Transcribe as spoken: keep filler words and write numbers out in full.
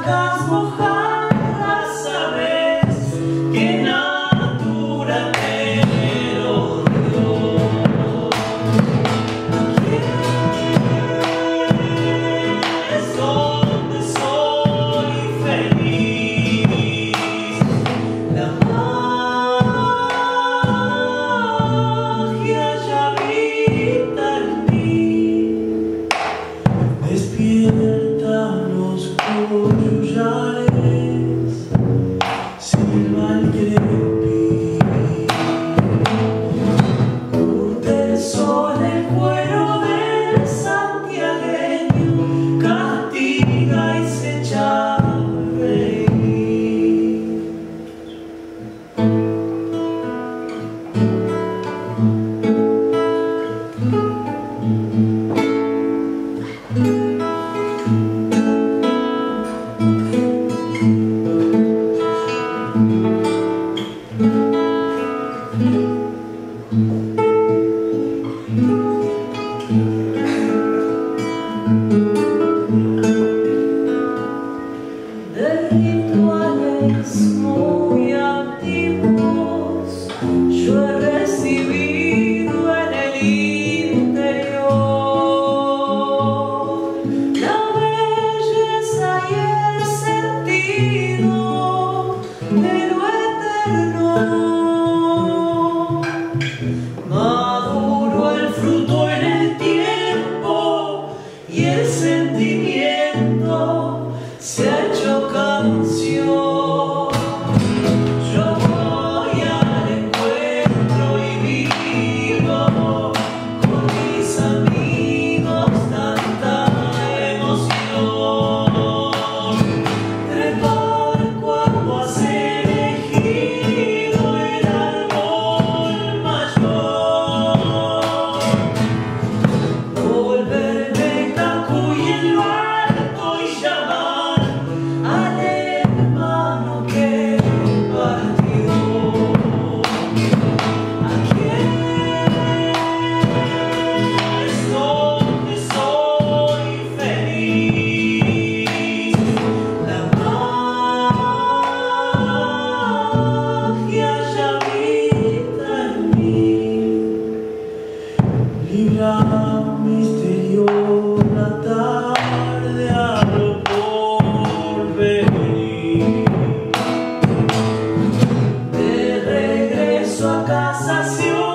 Sua casa, seu